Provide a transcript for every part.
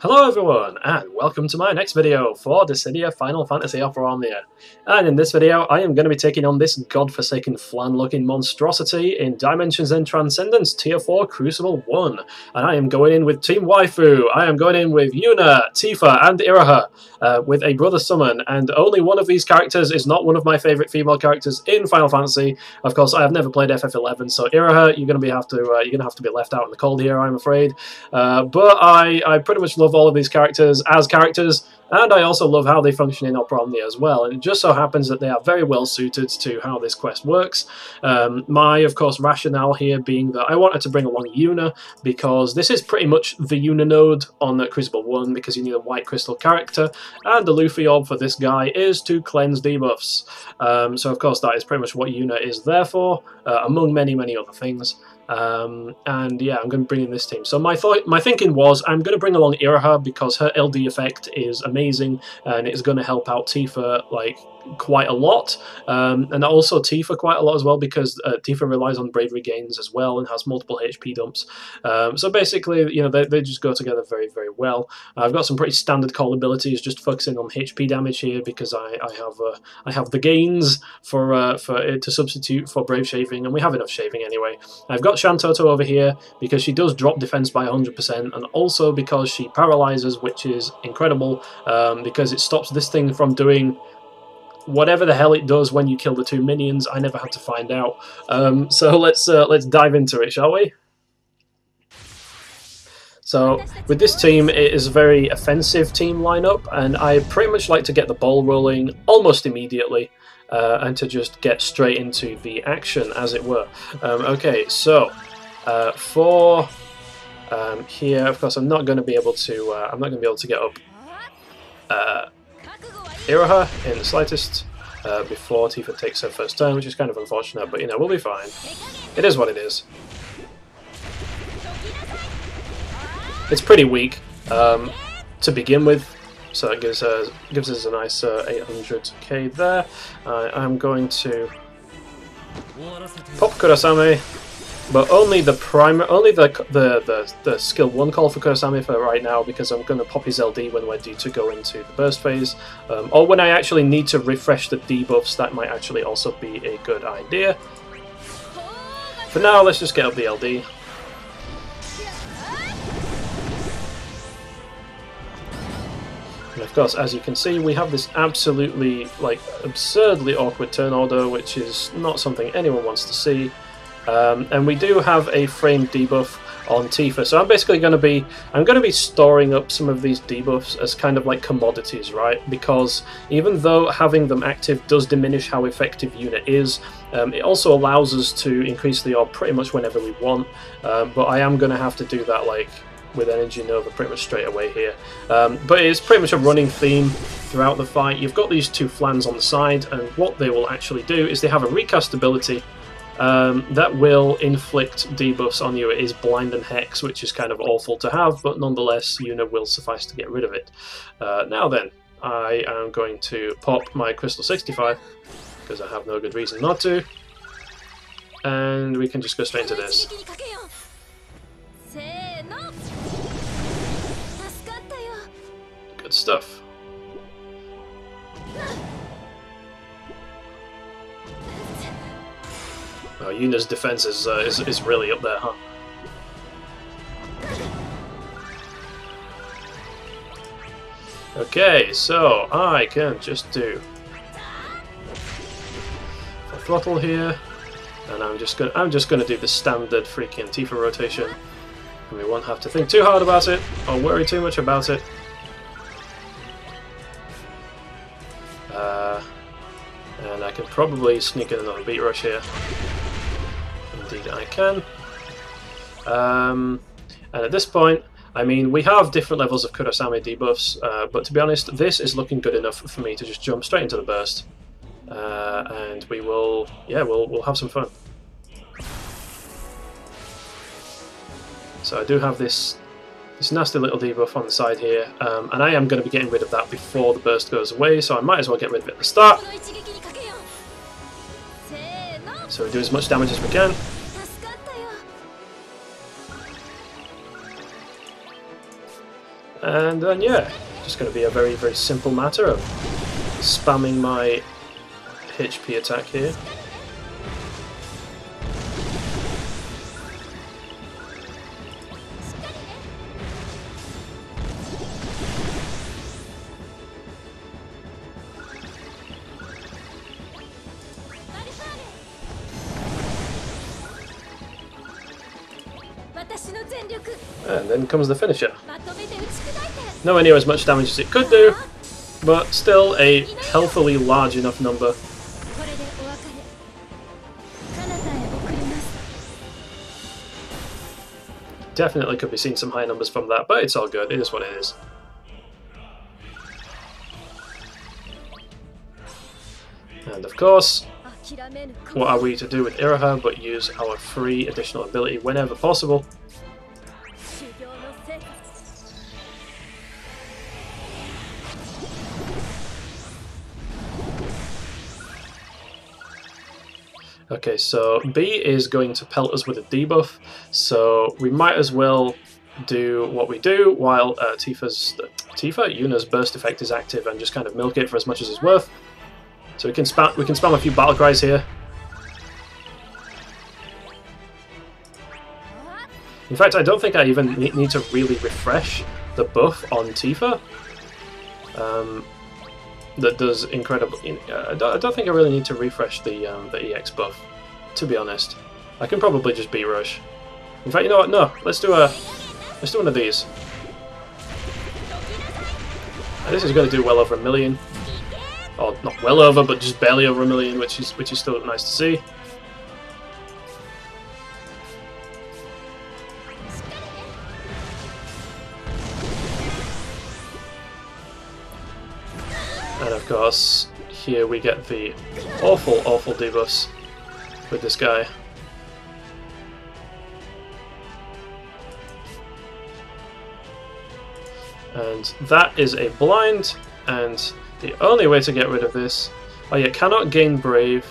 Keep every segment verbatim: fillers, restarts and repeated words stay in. Hello everyone, and welcome to my next video for Dissidia Final Fantasy Opera Omnia. And in this video I am going to be taking on this godforsaken flan-looking monstrosity in Dimensions and Transcendence Tier four Crucible one. And I am going in with Team Waifu, I am going in with Yuna, Tifa and Iroha, uh, with a brother summon, and only one of these characters is not one of my favourite female characters in Final Fantasy. Of course I have never played F F eleven, so Iroha, you're going to be have to, uh, you're going to have to be left out in the cold here, I'm afraid. Uh, but I, I pretty much love Love all of these characters as characters, and I also love how they function in Opera Omnia as well, and it just so happens that they are very well suited to how this quest works. Um, my, of course, rationale here being that I wanted to bring along Yuna, because this is pretty much the Yuna node on uh, Crucible one, because you need a white crystal character, and the Luffy orb for this guy is to cleanse debuffs. Um, so, of course, that is pretty much what Yuna is there for, uh, among many, many other things. Um, and yeah, I'm going to bring in this team. So my thought, my thinking was I'm going to bring along Iroha because her L D effect is amazing and it's going to help out Tifa like quite a lot, um, and also Tifa quite a lot as well, because uh, Tifa relies on bravery gains as well and has multiple H P dumps. Um, so basically, you know, they, they just go together very, very well. Uh, I've got some pretty standard call abilities, just focusing on H P damage here because I, I have uh, I have the gains for uh, for it to substitute for brave shaving, and we have enough shaving anyway. I've got Shantotto over here because she does drop defense by one hundred percent, and also because she paralyzes, which is incredible, um, because it stops this thing from doing whatever the hell it does when you kill the two minions. I never had to find out. Um, so let's uh, let's dive into it, shall we? So with this team, it is a very offensive team lineup, and I pretty much like to get the ball rolling almost immediately, uh, and to just get straight into the action, as it were. Um, okay, so uh, for um, here, of course, I'm not going to be able to. Uh, I'm not going to be able to get up. Uh, Iroha in the slightest uh, before Tifa takes her first turn, which is kind of unfortunate, but you know, we'll be fine. It is what it is. It's pretty weak um, to begin with, so it gives, uh, gives us a nice uh, eight hundred K there. Uh, I'm going to pop Kurasame, but only the primary, only the, the the the skill one call for Kurasame for right now, because I'm going to pop his L D when we're due to go into the burst phase, um, or when I actually need to refresh the debuffs. That might actually also be a good idea. For now, let's just get up the L D. And of course, as you can see, we have this absolutely like absurdly awkward turn order, which is not something anyone wants to see. Um, and we do have a frame debuff on Tifa, so I'm basically going to be I'm going to be storing up some of these debuffs as kind of like commodities, right? Because even though having them active does diminish how effective Yuna is, um, it also allows us to increase the orb pretty much whenever we want. Um, but I am going to have to do that like with Energy Nova pretty much straight away here. Um, but it's pretty much a running theme throughout the fight. You've got these two flans on the side, and what they will actually do is they have a recast ability. Um, that will inflict debuffs on you. It is blind and hex, which is kind of awful to have, but nonetheless, Yuna will suffice to get rid of it. Uh, now then, I am going to pop my Crystal sixty-five, because I have no good reason not to, and we can just go straight into this. Good stuff. Oh, Yuna's defense is, uh, is is really up there, huh? Okay, so I can just do a throttle here, and I'm just gonna I'm just gonna do the standard freaking Tifa rotation, and we won't have to think too hard about it or worry too much about it. Uh, and I can probably sneak in another beat rush here. Indeed I can. Um, and at this point, I mean, we have different levels of Kurasame debuffs, uh, but to be honest, this is looking good enough for me to just jump straight into the burst. Uh, and we will, yeah, we'll, we'll have some fun. So I do have this, this nasty little debuff on the side here, um, and I am going to be getting rid of that before the burst goes away, so I might as well get rid of it at the start. So we do as much damage as we can. And then, yeah, just going to be a very, very simple matter of spamming my H P attack here. And then comes the finisher. Nowhere near as much damage as it could do, but still a healthily large enough number. Definitely could be seeing some high numbers from that, but it's all good, it is what it is. And of course, what are we to do with Iroha but use our free additional ability whenever possible. Okay, so B is going to pelt us with a debuff, so we might as well do what we do while uh, Tifa's, Tifa, Yuna's burst effect is active and just kind of milk it for as much as it's worth. So we can spam, we can spam a few battle cries here. In fact, I don't think I even need to really refresh the buff on Tifa. Um, That does incredible. Uh, I, don't, I don't think I really need to refresh the um, the E X buff, to be honest. I can probably just B rush. In fact, you know what? No, let's do a let's do one of these. And this is going to do well over a million, or not well over, but just barely over a million, which is which is still nice to see. And of course, here we get the awful, awful debuffs with this guy. And that is a blind, and the only way to get rid of this... Oh yeah, cannot gain Brave.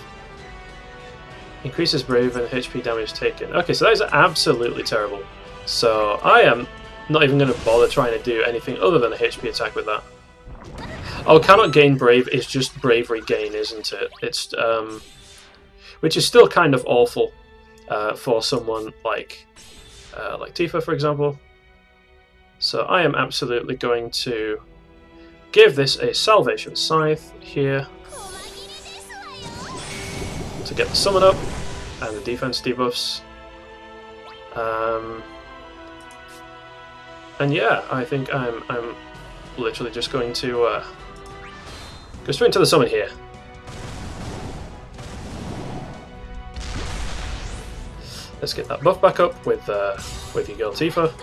Increases Brave and H P damage taken. Okay, so that is absolutely terrible. So I am not even going to bother trying to do anything other than a H P attack with that. Oh, cannot gain Brave is just bravery gain, isn't it? It's um, which is still kind of awful uh, for someone like uh, like Tifa, for example. So I am absolutely going to give this a Salvation Scythe here to get the summon up and the defense debuffs. Um, and yeah, I think I'm I'm literally just going to. Uh, Go straight into the summon here. Let's get that buff back up with uh, with your girl Tifa.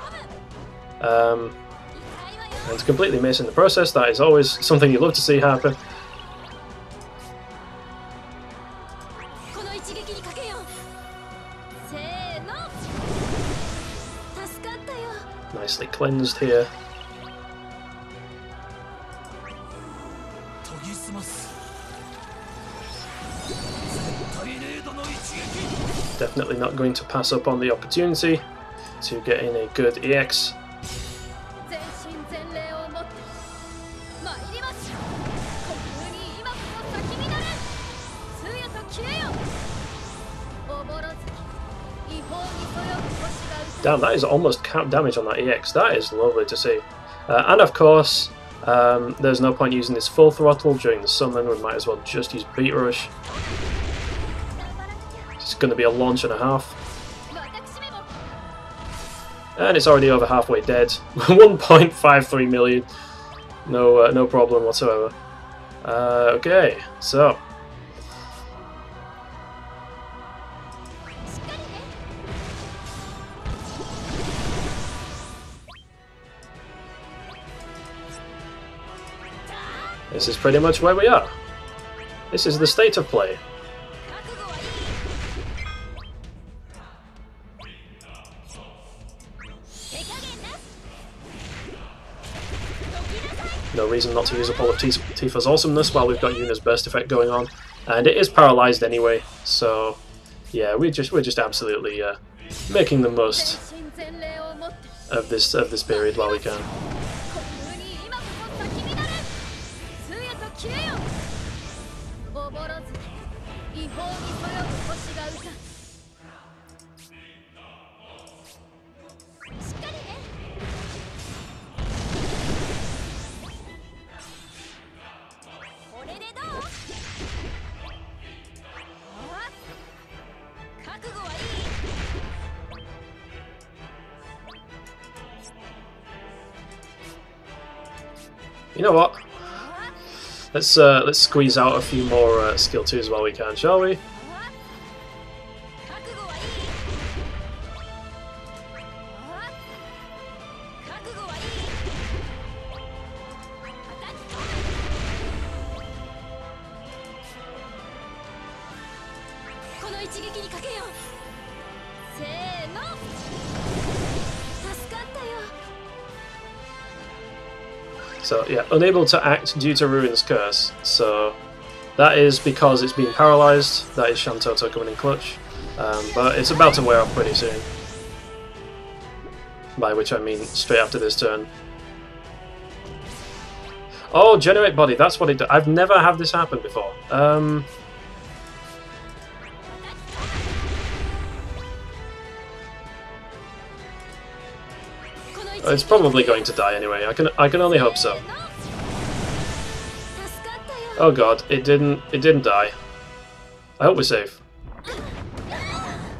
Um, and to completely miss in the process, that is always something you love to see happen. Nicely cleansed here. Definitely not going to pass up on the opportunity to get in a good E X. Damn, that is almost cap damage on that E X. That is lovely to see. Uh, and of course, um, there's no point using this full throttle during the summon. We might as well just use Beat Rush. It's going to be a launch and a half. And it's already over halfway dead. one point five three million. No, uh, no problem whatsoever. Uh, okay, so. This is pretty much where we are. This is the state of play. No reason not to use up all of Tifa's awesomeness while we've got Yuna's burst effect going on, and it is paralyzed anyway. So, yeah, we're just we're just absolutely uh, making the most of this of this period while we can. You know what? Let's uh, let's squeeze out a few more uh, skill twos while we can, shall we? So yeah, unable to act due to Ruin's Curse. So that is because it's being paralysed. That is Shantotto coming in clutch, um, but it's about to wear off pretty soon. By which I mean straight after this turn. Oh, generate body. That's what it does. I've never had this happen before. Um, It's probably going to die anyway. I can I can only hope so. Oh god, it didn't it didn't die. I hope we're safe.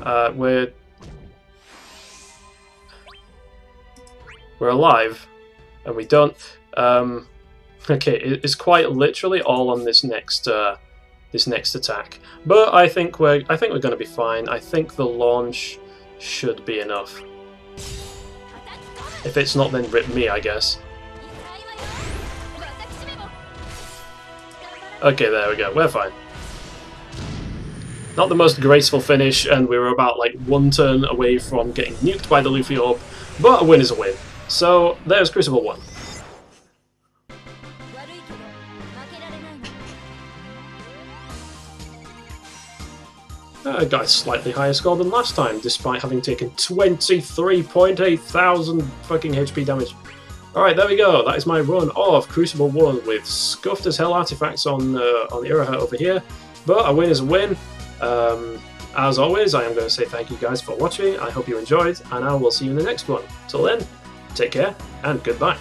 Uh, we're we're alive, and we don't. Um, okay, it's quite literally all on this next uh, this next attack. But I think we're I think we're going to be fine. I think the launch should be enough. If it's not, then rip me, I guess. Okay, there we go. We're fine. Not the most graceful finish, and we were about like one turn away from getting nuked by the Luffy Orb, but a win is a win. So there's Crucible one. I uh, got a slightly higher score than last time, despite having taken twenty-three point eight thousand fucking H P damage. Alright, there we go. That is my run of Crucible one with scuffed as hell artifacts on, uh, on Iroha over here. But a win is a win. Um, as always, I am going to say thank you guys for watching. I hope you enjoyed, and I will see you in the next one. Till then, take care, and goodbye.